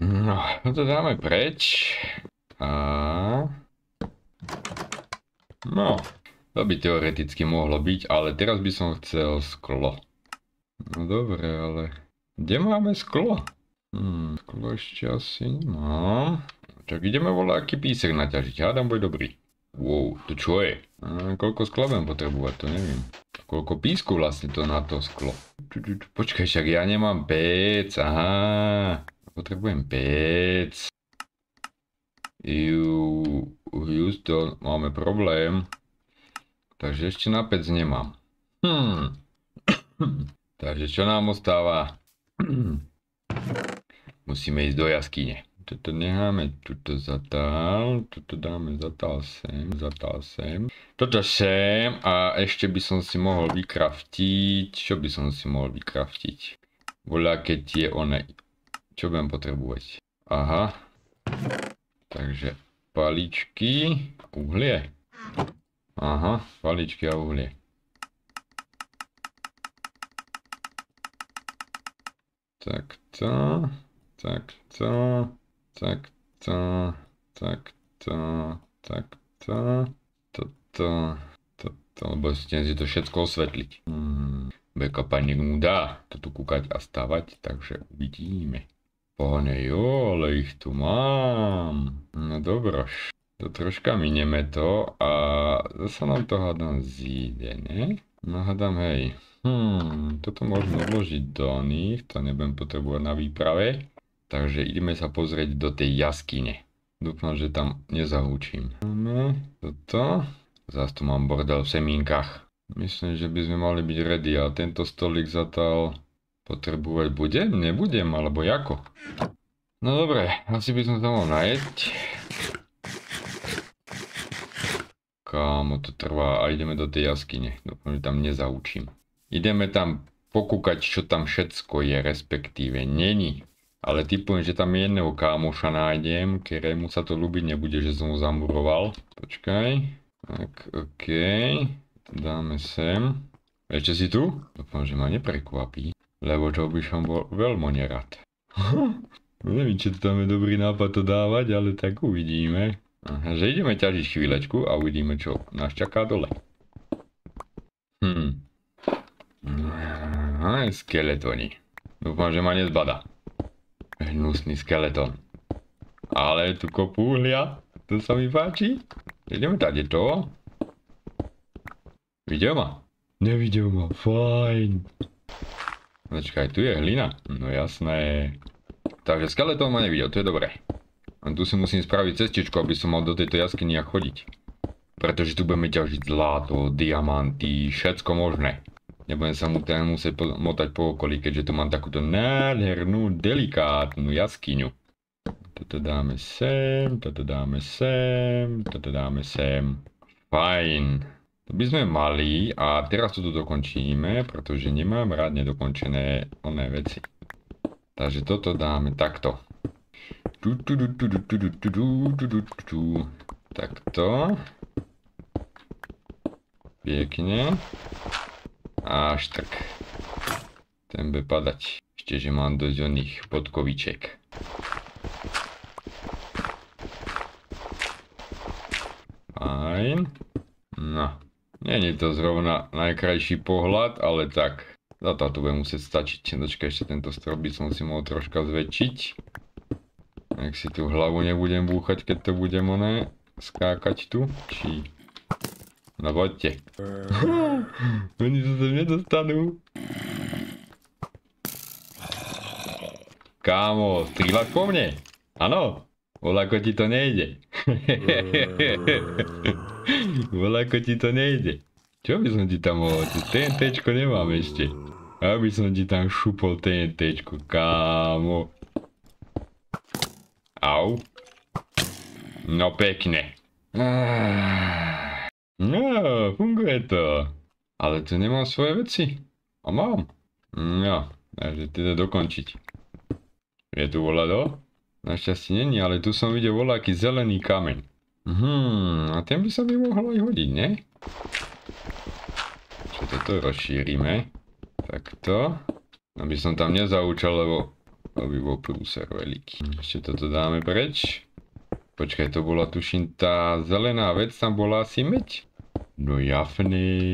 No, to dáme preč. A... No, to by teoreticky mohlo byť, ale teraz by som chcel sklo. No dobre, ale... Kde máme sklo? Sklo ešte asi nemám. Tak ideme voľaký písek naťažiť, hádam bude dobrý. Wow, to čo je? Koľko skla budem potrebovať, to neviem. Koľko písku vlastne to na to sklo? Počkaj, však ja nemám pec, aha. Potrebujem pec. Houston, máme problém. Takže ešte na pec nemám. Takže čo nám ostáva? Musíme ísť do jaskyne. Toto necháme tuto zatál, toto dáme zatál sem, toto sem a ešte by som si mohol vykraftiť, čo by som si mohol vykraftiť? Voľaké tie one, čo budem potrebovať? Aha, takže paličky, uhlie, aha, paličky a uhlie. Takto, takto. Takto, takto, takto, toto, lebo si to všetko osvetliť. Beka panik mu dá toto kúkať a stavať, takže uvidíme. Pohne, jo, ale ich tu mám. No dobroš, to troška mineme to a zase nám to hádam zíde, ne? No hádam, hej, toto možno odložiť do nich, to nebudem potrebovať na výprave. Takže ideme sa pozrieť do tej jaskyne. Dúfam, že tam nezahúčim. Toto. Zás tu mám bordel v semínkach. Myslím, že by sme mali byť ready. A tento stolík zatiaľ potrebovať budem? Nebudem, alebo ako? No dobre, asi by som sa mal nájsť. Kámo, to trvá. A ideme do tej jaskyne. Dúfam, že tam nezahúčim. Ideme tam pokúkať, čo tam všetko je, respektíve není. Ale typujem, že tam jedného kámoša nájdem, ktorému sa to ľúbiť nebude, že som ho zamuroval. Počkaj. Tak, okej. Dáme sem. Ešte si tu? Dúfam, že ma neprekvapí. Lebo to by som bol veľmi nerad. Neviem, či to tam je dobrý nápad to dávať, ale tak uvidíme. Že ideme ťažiť chvíľačku a uvidíme, čo nás čaká dole. Aj skeletoni. Dúfam, že ma nezbada. Hnusný skeleton. Ale tu kopu uhlia. To sa mi páči. Ideme tady to. Videl ma? Nevidel ma. Fajn. Začkaj, tu je hlina. No jasné. Takže skeleton ma nevidel, to je dobré. A tu si musím spraviť cestičku, aby som mal do tejto jaskyni a chodiť. Pretože tu budeme ťažiť zlato, diamanty, všetko možné. Nebudem sa mu tam musieť motať po okolí, keďže tu mám takúto nádhernú, delikátnu jaskyňu. Toto dáme sem, toto dáme sem, toto dáme sem. Fajn. To by sme mali a teraz to tu dokončíme, pretože nemám rád nedokončené oné veci. Takže toto dáme takto. Takto. Pekne. Až tak. Ten bude padať. Ešte, že mám dosť oných podkoviček. Fajn. No. Není to zrovna najkrajší pohľad, ale tak. Za to bude musieť stačiť. Dočkaj, ešte tento strop by som si mohol troška zväčšiť. Ak si tu hlavu nebudem búchať, keď to budem oné skákať tu. Či... No poďte. Oni sa sem nedostanú. Kámo, stríľaš po mne? Áno. Voľako ti to nejde. Voľako ti to nejde. Čo by som ti tam mohol? TNTčko nemám ešte. Aby som ti tam šupol TNTčko, kámo. Au. No pekne. No, funguje to. Ale tu nemám svoje veci. A mám. No, takže teda dokončiť. Je tu voľado? Našťastie není, ale tu som videl voľaký zelený kameň. A ten by sa mi mohol aj hodiť, ne? Čo toto rozšírime. Takto. Aby som tam nezaučal, lebo To by bylo průser veliký. Ještě toto dáme preč. Počkej, to byla tuším ta zelená věc, tam byla asi myť. No jafný.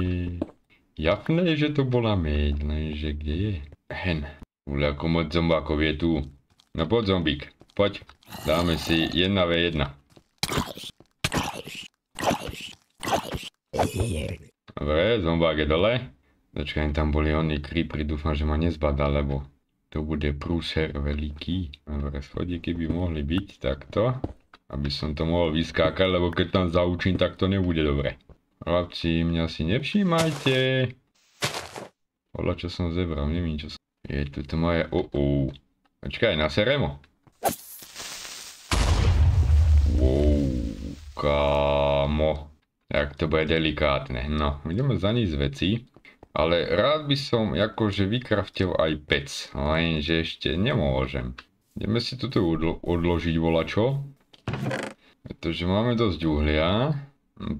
Jafný, že to byla myť, neže kde je? Hen. Vůle, jako moc zombákov je tu. No pojď zombík, pojď. Dáme si 1v1. Dobre, zombák je dole. Začkaj, tam boli oní creepery, dúfam, že ma nezbada, lebo to bude prúser veliký. Dobre, schodíky by mohli byť takto, aby som to mohol vyskákať, lebo keď tam zaučím, tak to nebude dobre. Chlapci, mňa si nevšímajte. Podľa čo som zebral, nevím čo som... Je tu to moje... Počkaj, naseremo. Wow, kámo. Tak to bude delikátne. No, ideme za ní z veci. Ale rád by som akože vykraftil aj pec. Lenže ešte nemôžem. Ideme si tu odložiť volačo. Pretože máme dosť uhlia.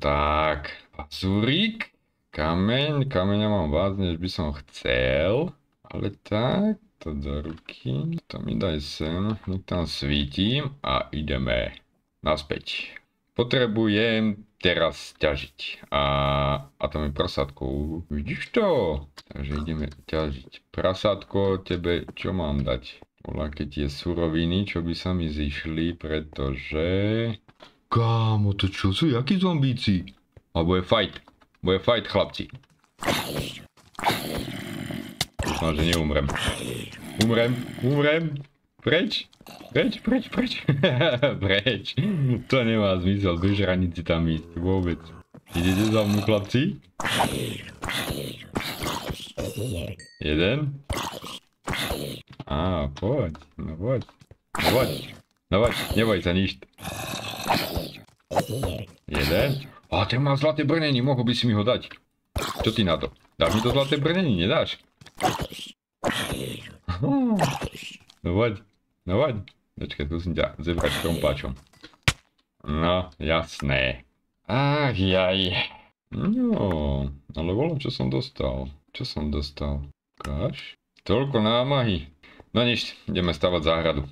Tak, pazúrik. Kameň. Kameňa mám vás, než by som chcel. Ale tak, to do ruky. To mi daj sem. Nech tam svítim. A ideme naspäť. Potrebujem teraz ťažiť a to mi prasátko, vidíš to? Takže ideme ťažiť prasátko, tebe čo mám dať? Bola keď tie suroviny, čo by sa mi zišli, pretože... Kámo, to čo sú, jakí zombíci? A bude fight chlapci. Dúfam, že neumrem. Umrem. Preč, preč, to nemá zmysel, do žranici tam ísť, vôbec. Idete za mnou, chlapci? Jeden. Á, poď, no poď, no poď, neboj sa nič. Jeden. Á, ten má zlaté brnenie, mohol by si mi ho dať. Čo ty na to? Dáš mi to zlaté brnenie, nedáš? No poď. Počkej, tu musím ťa zebrať krompáčom. No, jasné. Ach, jaj. No, ale volám, čo som dostal. Ukáž? Toľko námahy. No nič, ideme stavať záhradu.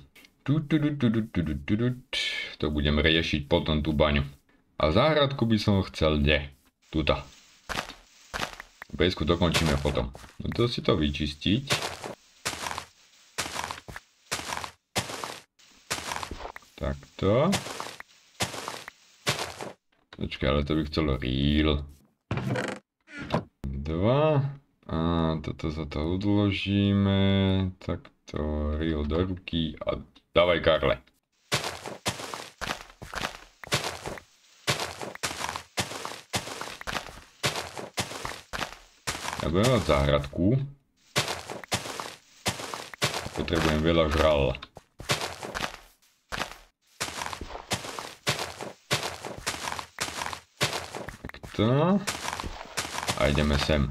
To budem riešiť potom tú baňu. A záhradku by som chcel kde? Tuta. Bejsku dokončíme potom. No to si to vyčistiť. Takto. Počkej, ale to by chcelo reel. 2. A toto za to odložíme. Takto reel do ruky a dávaj, Karle. Ja budem mať záhradku. Potrebujem veľa žrala. A ideme sem.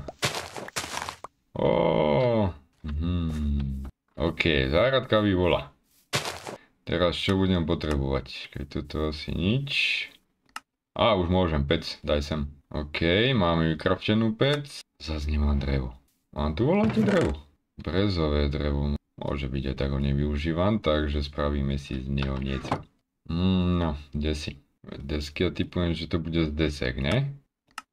OK, záhradka vyvolá. Teraz čo budem potrebovať? Keď toto asi nič. Á, už môžem, pec, daj sem. OK, máme vykraftenú pec. Zas nemám drevo. Mám tu voláte drevo? Brezové drevo. Môže byť aj tak ho nevyužívam, takže spravíme si z neho niečo. No, desky. Desky ja typujem, že to bude z desek, ne?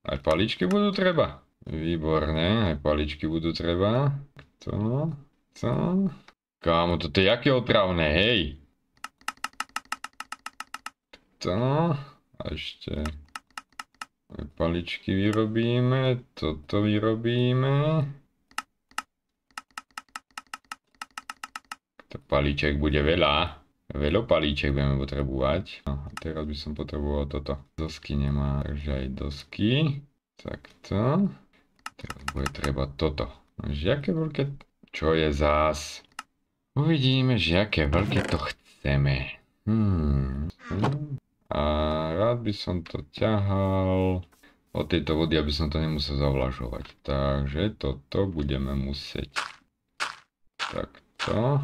Aj paličky budú treba. Výborné, aj paličky budú treba. Kto? Co? Kámo, toto je jaké otravné, hej! Kto? A ešte... Aj paličky vyrobíme, toto vyrobíme. To paliček bude veľa. Veľo palíček budeme potrebovať. A teraz by som potreboval toto. Dosky nemá, takže aj dosky. Takto. Teraz bude treba toto. Žiaké veľké... Čo je zás? Uvidíme, žiaké veľké to chceme. A rád by som to ťahal. Od tejto vody, aby som to nemusel zavlažovať. Takže toto budeme musieť. Takto.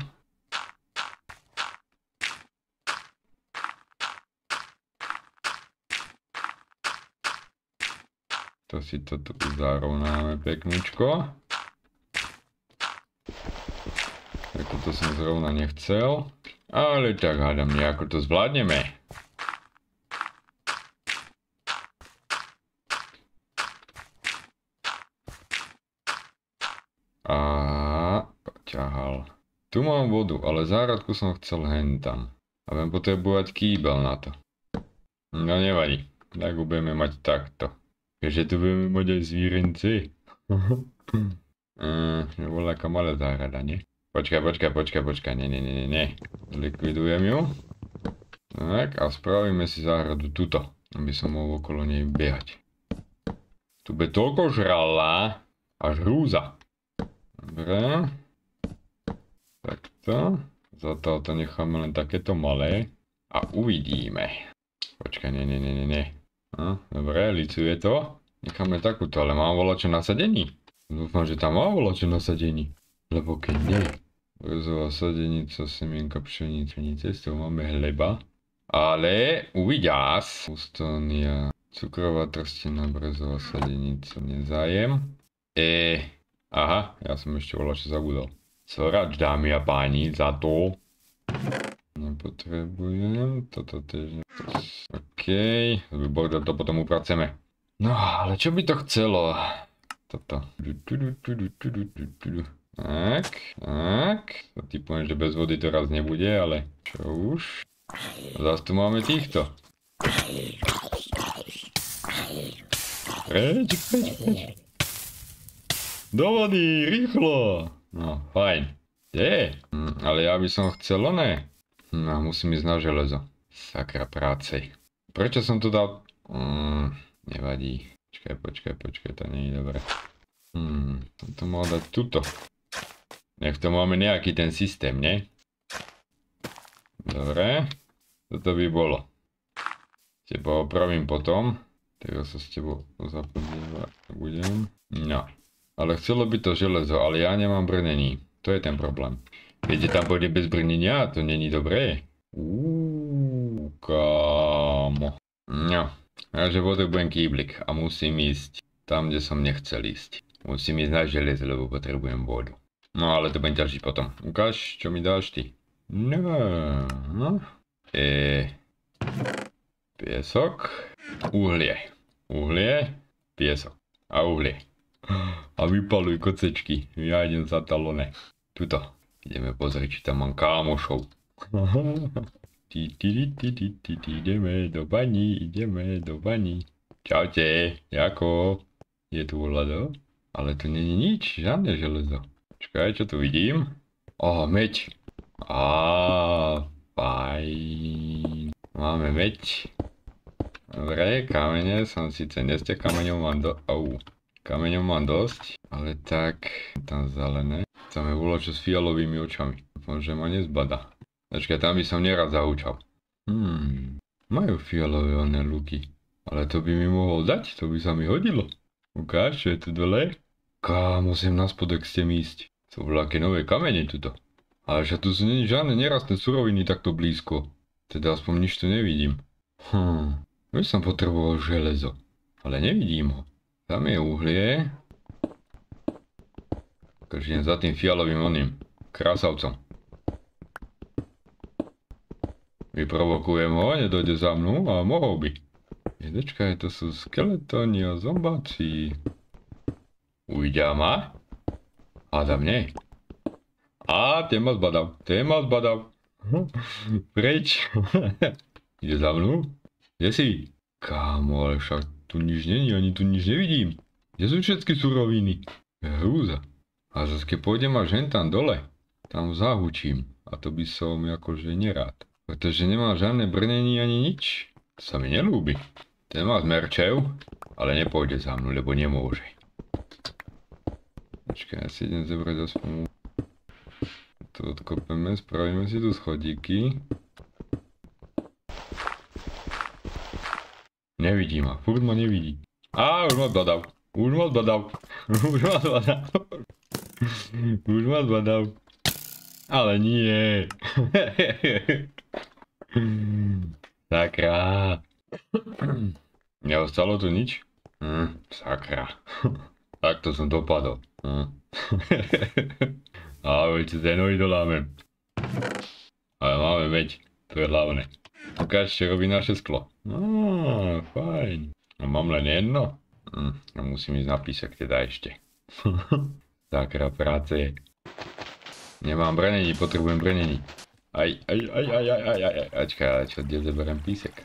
To si to tu zarovnáme pekničko. Tak Toto som zrovna nechcel. Ale tak hádam nejako to zvládneme. A ťahal. Tu mám vodu, ale záradku som chcel hentam. A budem potrebovať kýbel na to. No nevadí. Tak ho budeme mať takto. Takže tu budeme mať aj zvírenci. To bola taká malá zárada, ne? Počkaj. Ne. Likvidujem ju. Tak a spravíme si záradu tuto. Aby som mohol okolo nej behať. Tu bude toľko žrala. Až hrúza. Dobre. Takto. Zatiaľ to necháme len takéto malé. A uvidíme. Počkaj, ne. Dobre, licuje to. Necháme takúto, ale mám volačo nasadení. Dúfam, že tam mám volačo nasadení. Lebo keď nie. Brzo sadenica, semienka, pšenice, z toho máme hleba. Ale uviďas. Ustonia, cukrová trstina, brezová sadenica, nezájem. Aha, ja som ešte volačo zabudol. Sorač, dámy a páni, za to. Nepotrebujem, toto tiež Okej, z bordel to potom upraceme. No, ale čo by to chcelo? Toto. Tak. Typujem, že bez vody to raz nebude, ale čo už? Zas tu máme týchto. Preč. Do vody, rýchlo. No, fajn. Ale ja by som chcel, ne? No, musím ísť na železo. Sakra práce. Prečo som to dal? Nevadí. Počkaj, to nie je dobré. To mal dať tuto. Nech to máme nejaký ten systém, ne? Dobre. Toto by bolo. Teba opravím potom. Teraz sa s tebou zapodívať budem. No. Ale chcelo by to železo, ale ja nemám brnení. To je ten problém. Viete, tam pôjde bez brnenia, to není dobré. Kámo. No, takže potrebujem kýblik a musím ísť tam, kde som nechcel ísť. Musím ísť na železo, lebo potrebujem vodu. No, ale to budem ťažiť potom. Ukáž, čo mi dáš ty. No. Piesok. Uhlie. Piesok. A uhlie. A vypaluj kocečky. Ja idem za talone. Tuto. Ideme pozrieť, či tam mám kámošov. Ideme do bani. Čaute, jako? Je tu Vlado? Ale tu není nič, žiadne železo. Počkaj, čo tu vidím? Meď. Fajn. Máme meď. Dobre, kamene som síce neste, kameňov mám dosť, ale tak tam zelené. Tam je volačo s fialovými očami. Dúfam, že ma nezbada. Ačka tam by som nerad zaučal. Majú fialové oné luky. Ale to by mi mohol dať, to by sa mi hodilo. Ukáž, čo je tu dole. Musím na spodek s tým ísť. To bolo aké nové kamene tuto. Ale že tu sú žiadne nerastné suroviny takto blízko. Teda aspoň nič tu nevidím. Už som potreboval železo. Ale nevidím ho. Tam je uhlie. Takže za tým fialovým oným krasavcom. Vyprovokujem ho, nedojde za mnou, ale mohol by. Jedečkaj, to sú skeletóni a zombáci. Uvidia ma? Hádam, nie. Ten ma zbadal. Preč? Ide za mnou? Kde si? Kámo, ale však tu nič není, ani tu nič nevidím. Kde sú všetky suroviny? Hrúza. A zase keď pôjdem až hen tam dole, tam zahučím. A to by som akože nerád. Pretože nemá žiadne brnení ani nič. To sa mi nelúbi. Ten má zmerčev, ale nepôjde za mnou, lebo nemôže. Počkaj, ja si idem zebrať aspoň. Tu odkopeme, spravíme si tu schodíky. Nevidí ma, furt ma nevidí. Už ma zbadal. Ale nie. Sakra. Neostalo tu nič? Sakra. Takto som dopadol. Ahoj, co ten uděláme? Ale máme veď, to je hlavné. Ukáž, co robí naše sklo. Ah, fajn. A mám len jedno? No musím jít na písek teda ještě. Taká práce je. Nemám brnění, potřebujem brnění. Aj. Ačka, ale čo, kde zeberem písek?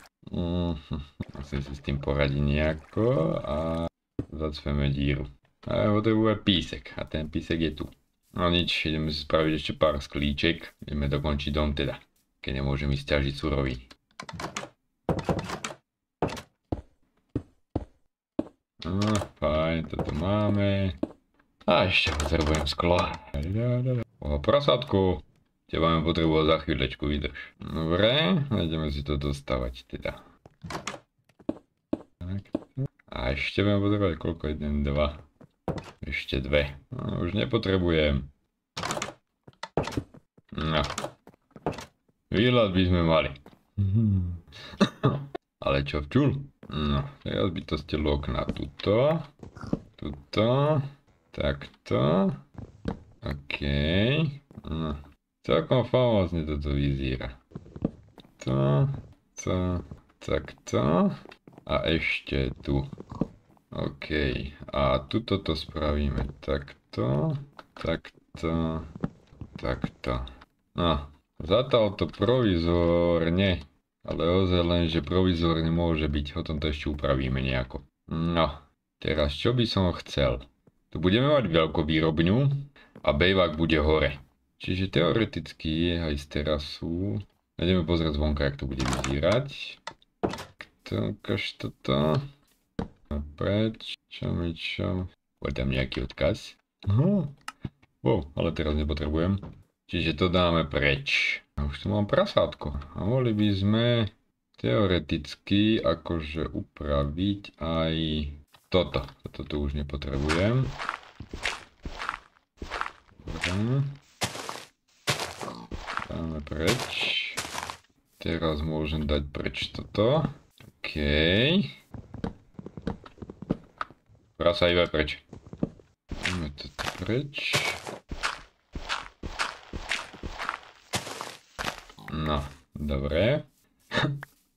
Musím si s tím poradit nějako a zacpeme díru. A potřebuje písek a ten písek je tu. No nič, jdeme si spravit ještě pár sklíček, jdeme dokončit dom teda, keď nemůžeme stěžit suroviny. No, fajn, toto máme. A ještě potřebujeme sklo. O, prasátku. Tě budeme potřebovat za chvílečku, vydrž. Dobré, jdeme si to dostávat teda. Tak. A ještě budeme potřebovat koliko? Jeden, dva. Ještě dvě. No, už nepotřebujem. No. Výhled bychom mali. Ale čo včul? No, teraz by to stělo okna tuto. Tuto. Takto. OK. No. Celkom famózně toto vyzírá. To. To. Takto. A ještě tu. OK, a tuto to spravíme takto, takto, takto. No, zatal to provizorně, ale ozelen, že provizorně může být, o tom to ještě upravíme nějako. No, teraz čo by som chcel? Tu budeme mať velkou výrobňu a bejvák bude hore. Čiže teoreticky, aj z terasu, jdeme pozrieť zvonka, jak to bude vyzírať. Kto, kaž toto. A preč, čo? Bude tam nějaký odkaz? No, wow, ale teraz nepotrebujem. Čiže to dáme preč. A už tu mám prasátko. A mohli by sme teoreticky akože upraviť aj toto. Toto tu už nepotrebujem. Dáme preč. Teraz môžem dať preč toto. Okej. Prasa iba preč. Dáme to preč. No, dobré.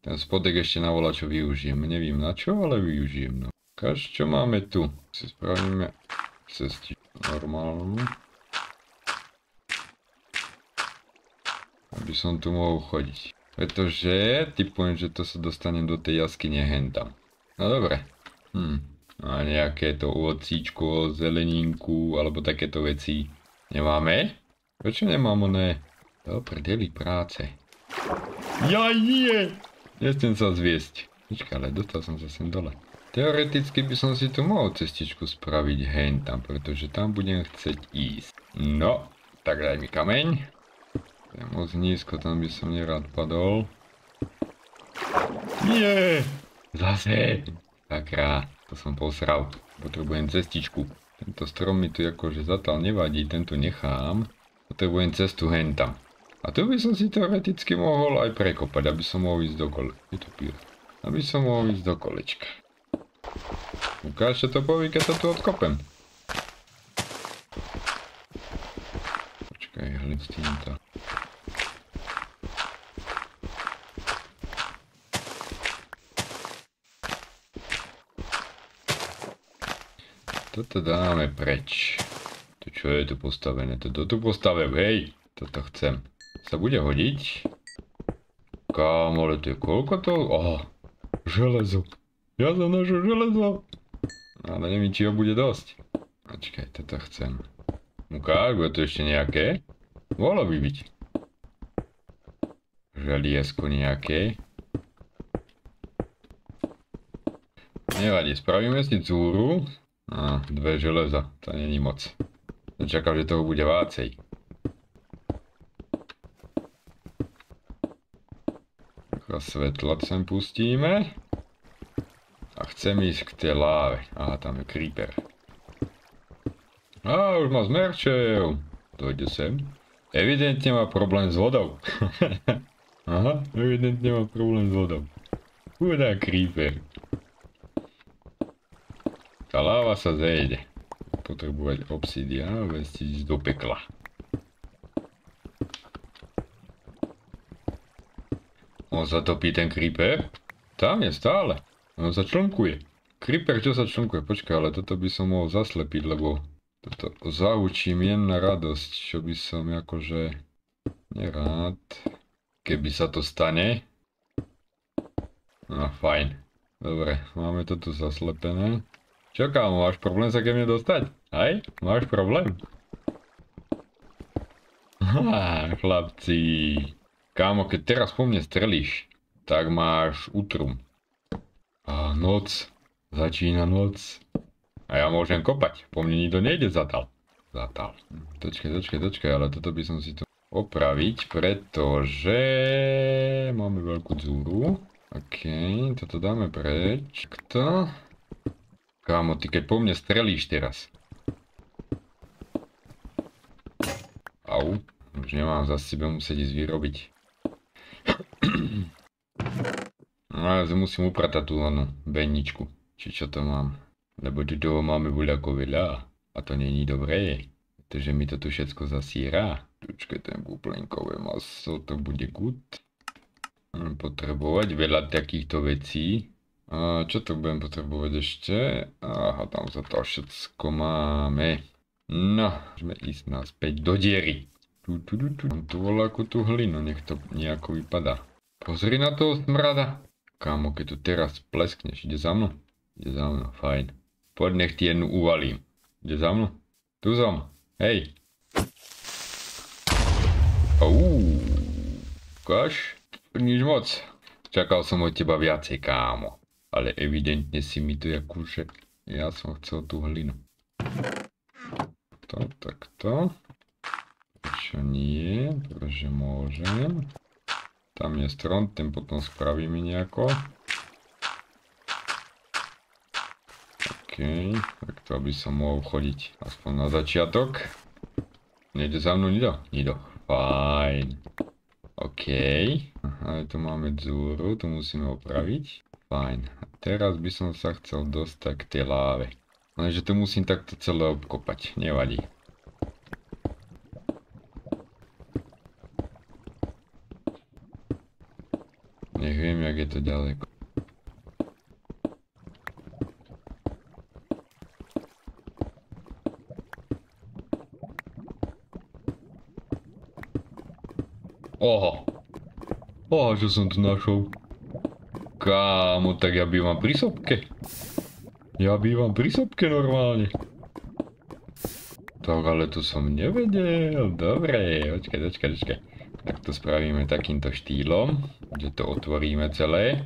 Ten spodek ešte na volačo využijem. Nevím na čo, ale využijem. No. Kaž, čo máme tu? Si spravíme cestu normálnu. Aby som tu mohol chodiť. Pretože typujem, že to sa dostanem do tej jaskyne hentam. No dobré. A nějaké to ovocíčko, zeleninku, alebo takéto věci. Nemáme? Proč nemám oné? To prdelí práce. Jají! Nechcem sa zviesť. Počkaj, ale dostal som sa sem dole. Teoreticky by som si tu mohol cestičku spraviť hen tam, pretože tam budem chceť ísť. No, tak daj mi kameň. To je moc nízko, tam by som nerád padol. Nie! Zase! Takrát. To som posral. Potrebujem cestičku. Tento strom mi tu akože zatiaľ nevadí, tento nechám. Potrebujem cestu hentam. A tu by som si teoreticky mohol aj prekopať, aby som mohol ísť do kolečka. Aby som mohol ísť do kolečka. Ukáž, čo to poví, keď to tu odkopem. Počkaj, hľad s týmto. Toto dáme preč. To čo je tu postavené? Toto tu postavím, hej! Toto chcem. Sa bude hodiť? Kámo, ale to je koľko to? Oh, železo. Ja za našu železo. Ale nevím, či ho bude dosť. Ačkaj, toto chcem. Ukáž, bude to ešte nejaké? Mohlo by byť. Želiesko nejaké. Nevadí, spravíme si cúru. A, dve železa, to není moc. Čekal, že toho bude vácej. Svetla sem pustíme. A chcem ísť k té láve. Aha, tam je creeper. A, už má zmerčev. Dojde sem. Evidentně má problém s vodou. Aha, evidentně má problém s vodou. Chudá creeper. Ta láva sa zejde. Potrebovať obsidian a vestiť do pekla. On zatopí ten creeper? Tam je stále. On začlunkuje. Creeper čo začlunkuje? Počkaj, ale toto by som mohol zaslepiť, lebo toto zaučím jen na radosť, čo by som akože nerád. Keby sa to stane. No fajn. Dobre, máme toto zaslepené. Čo kámo, máš problém sa ke mne dostať? Hej? Máš problém? Ha, chlapci. Kámo, keď teraz po mne strelíš, tak máš útrum. A noc. Začína noc. A ja môžem kopať. Po mne nikto nejde zatal. Zatal. Počkaj, ale toto by som si to opraviť, pretože máme veľkú dzúru. Okej, toto dáme preč. Kto? Kámo, ty keď po mne strelíš teraz. Au. Už nemám, zase budem musieť ísť vyrobiť. No ale musím upratať tú len benničku. Či čo to mám? Lebo tu toho máme voľako veľa. A to není dobré. Pretože mi to tu všetko zasírá. Počkaj, ten bublenkové maso, to bude good. Potrebovať veľa takýchto vecí. A čo to budem potrebovať ešte? Aha, tam za to všetko máme. No, môžeme ísť naspäť do diery. Mám tu voľakú tú hlinu, nech to nejako vypadá. Pozri na toho smrada. Kámo, keď tu teraz pleskneš, ide za mnou? Ide za mnou, fajn. Poď, nech ti jednu uvalím. Ide za mnou? Tu som, hej. Auuu. Ukáž? Nič moc. Čakal som od teba viacej, kámo. Ale evidentne si mi to akože... Ja som chcel tú hlinu. To, takto. Čo nie, pretože môžem. Tam je strom, ten potom spravíme nejako. Okej, tak to aby som mohol chodiť aspoň na začiatok. Nejde za mnou nido? Nido, fajn. Okej, ale tu máme dzúru, tu musíme opraviť. Fajn, a teraz by som sa chcel dostať k tej láve. Lenže tu musím takto celé obkopať, nevadí. Nevím, jak je to ďaleko. Oho. Oho, čo som tu našel. Kámo, tak ja bývam pri sopke. Ja bývam pri sopke normálne. Tak ale to som nevedel. Dobre, počkaj. Tak to spravíme takýmto štýlom, že to otvoríme celé.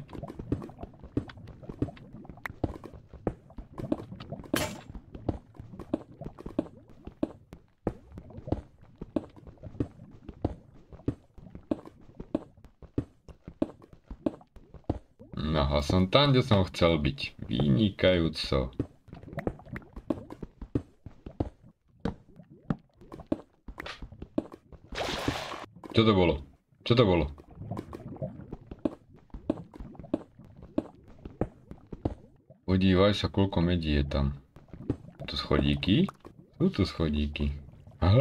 No a som tam, kde som chcel byť. Vynikajúco. Čo to bolo? Čo to bolo? Podívaj sa, koľko medí je tam. Tu schodíky? Sú tu schodíky. Aha.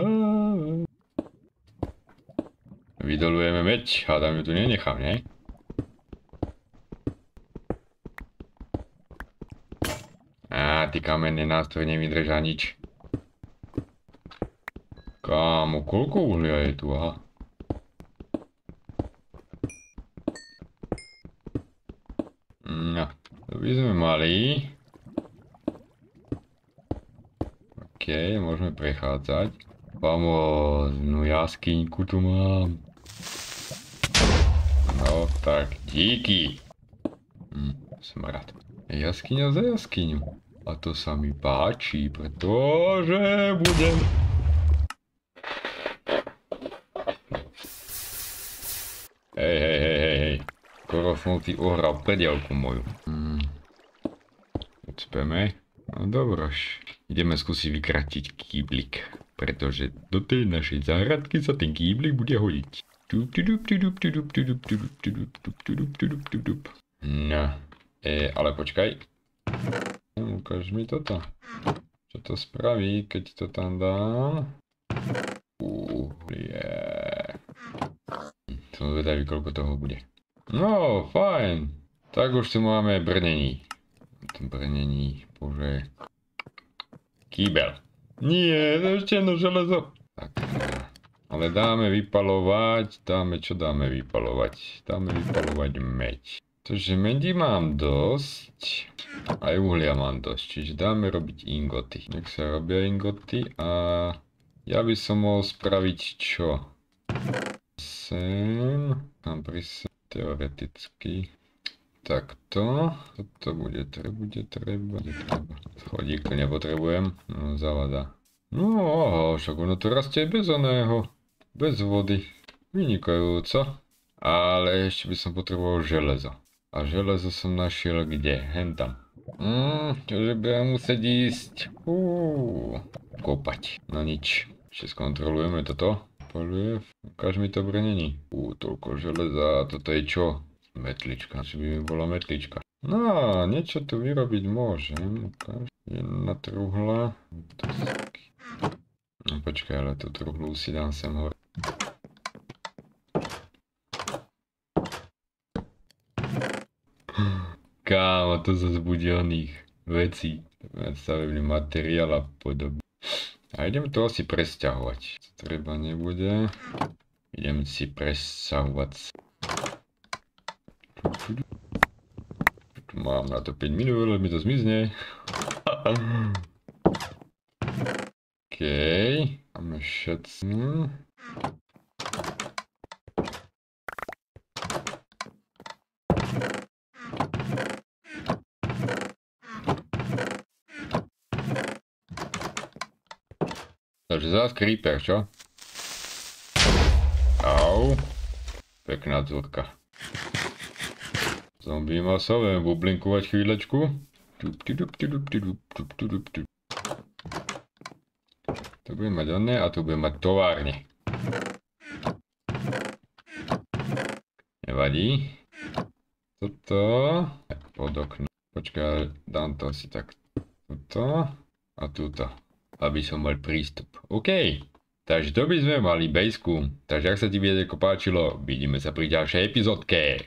Vydolujeme meď. Hádam, ju tu nenechám, ne? Á, ty kamenné nástroje nevydržia nič. Kámo, koľko uhlia je tu? Aha. By sme mali. Okej, môžeme prechádzať. Famóznu jaskyňku tu mám. No tak, díky. Smrad. Jaskyňa za jaskyňu. A to sa mi páči, pretože budem... Hej. Skoro som si ohral predielku moju. Odspeme. No dobroš. Ideme skúsiť vykratiť kýblik, pretože do tej našej záhradky sa ten kýblik bude hodiť. No. Ale počkaj. Ukáž mi toto. Čo to spraví, keď to tam dám? Som zvedavý, koľko toho bude. No, fajn. Tak už si máme brnění. Brnění, bože. Kýbel. Nie, to ještě jedno železo. Tak, ale dáme vypalovať, dáme vypalovať meď. Tože medí mám dosť, aj uhlia mám dosť, čiže dáme robiť ingoty. Nech sa robia ingoty a ja by som mohol spraviť čo? Sem, tam prísem, teoreticky. Takto, toto bude treba. Chodík nepotrebujem, no zavada. No oho, však ono to rastie bez oného, bez vody, vynikajúco. Ale ešte by som potreboval železo. A železo som našiel kde? Hen tam. Čože budem musieť ísť. Kopať. No nič. Ešte skontrolujeme toto. Poliev. Ukáž mi to brnení. Toľko železa. Toto je čo? Metlička. Či by mi bola metlička. No, niečo tu vyrobiť môžem. Ukáž. Jedna truhla. No počkaj, ale tú truhlu si dám sem hore. Kámo, to zo zbudělných vecí. Stavebný materiál a podobně. A idem to asi presťahovať. Třeba nebude. Idem si presťahovať. Mám na to 5 minut, ale mi to zmizne. Okej. Máme všetko. Takže zás creeper, čo? Au. Pekná dzurka. Zombie masa, budeme bublinkovať chvíľačku. To budeme mať oné a tu budeme mať továrne. Nevadí. Toto. Pod okno. Počkaj, dám to asi tak. Toto. A tuto. Aby som mal prístup. OK. Takže to by sme mali bejsku. Takže ak sa ti video páčilo, vidíme sa pri ďalšej epizódke.